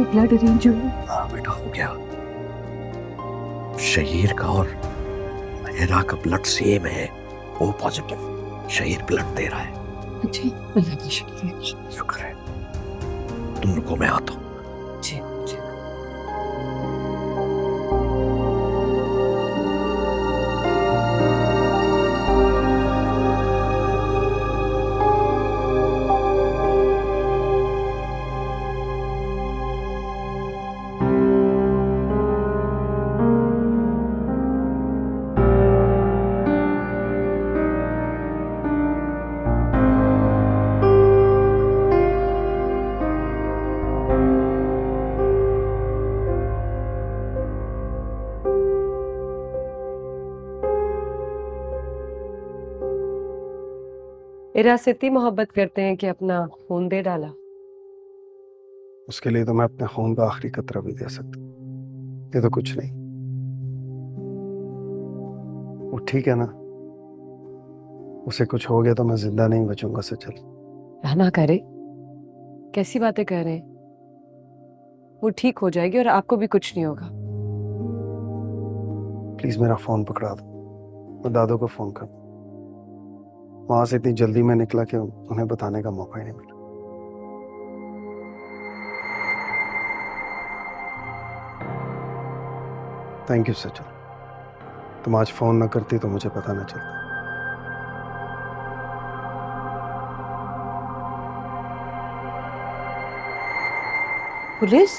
उनको blood arrange हुआ। हाँ बेटा हो गया। शहीर का और मेहरा का ब्लड सेम है, वो पॉजिटिव, शहीर ब्लड दे रहा है। जी अल्लाह का शुक्र है। तुम रुको मैं आता हूँ। इरास इतनी मोहब्बत करते हैं कि अपना खून दे डाला। उसके लिए तो मैं अपने खून का आखिरी कतरा भी दे सकता। ये तो कुछ नहीं। वो ठीक है ना, उसे कुछ हो गया तो मैं जिंदा नहीं बचूंगा सचल। रहना करे, कैसी बातें कर रहे हैं। वो ठीक हो जाएगी और आपको भी कुछ नहीं होगा। प्लीज मेरा फोन पकड़ा दो, मैं दादू को फोन कर। वहां से इतनी जल्दी में निकला कि उन्हें बताने का मौका ही नहीं मिला। थैंक यू सचिन, तुम आज फोन ना करती तो मुझे पता ना चलता। पुलिस?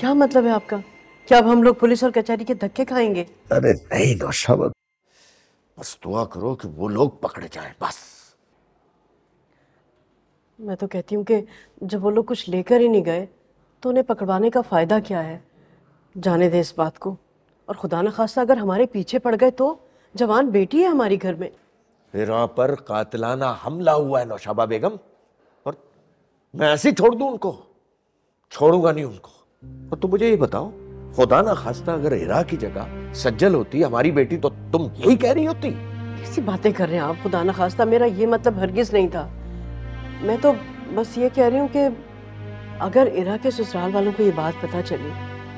क्या मतलब है आपका? क्या अब हम लोग पुलिस और कचहरी के धक्के खाएंगे? अरे नहीं नौशाद, बस दुआ करो कि वो लोग पकड़े जाएं बस। मैं तो कहती हूँ कि जब वो लोग कुछ लेकर ही नहीं गए तो उन्हें पकड़वाने का फायदा क्या है। जाने दे इस बात को, और खुदा न खास्ता अगर हमारे पीछे पड़ गए तो जवान बेटी है हमारी घर में। मेरा पर कातलाना हमला हुआ है नौशाबा बेगम, और मैं ऐसे ही छोड़ दूं उनको? छोड़ूंगा नहीं उनको। और तुम मुझे ये बताओ, खुदा ना खास्ता अगर हिरा की जगह सज्जल होती हमारी बेटी तो तुम यही कह रही होती? कैसी बातें कर रहे हैं आप? खुदा ना खास्ता, मेरा ये मतलब हरगिज नहीं था। मैं तो बस ये कह रही हूँ कि अगर हिरा के ससुराल वालों को ये बात पता चली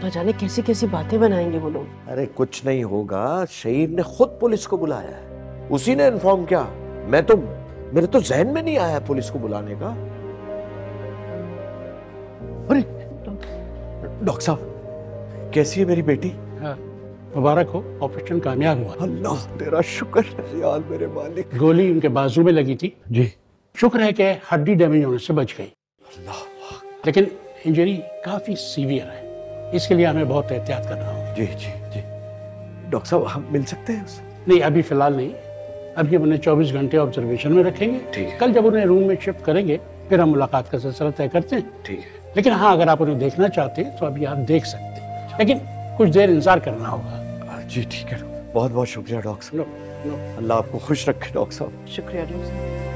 तो जाने कैसी कैसी बातें बनाएंगे वो लोग। अरे कुछ नहीं होगा, शहीद ने खुद पुलिस को बुलाया है, उसी ने इन्फॉर्म किया। मैं तो, मेरे तो जहन में नहीं आया पुलिस को बुलाने का। अरे डॉक्टर साहब कैसी है मेरी बेटी? हाँ, मुबारक हो, ऑपरेशन कामयाब हुआ। अल्लाह तेरा शुक्र है यार मेरे मालिक। गोली उनके बाजू में लगी थी जी, शुक्र है कि हड्डी डैमेज होने से बच गई। अल्लाह, लेकिन इंजरी काफी सीवियर है, इसके लिए हमें बहुत एहतियात करना होगा। जी जी जी। डॉक्टर साहब हम मिल सकते हैं उससे? नहीं अभी फिलहाल नहीं, अभी उन्हें 24 घंटे ऑब्जर्वेशन में रखेंगे। कल जब उन्हें रूम में शिफ्ट करेंगे फिर हम मुलाकात का सिलसिला तय करते हैं। ठीक है। लेकिन हाँ अगर आप उन्हें देखना चाहते हैं तो अभी आप देख सकते, लेकिन कुछ देर इंतजार करना होगा। जी ठीक है, बहुत बहुत शुक्रिया डॉक्टर साहब। अल्लाह आपको खुश रखे डॉक्टर साहब। शुक्रिया डॉक्टर साहब।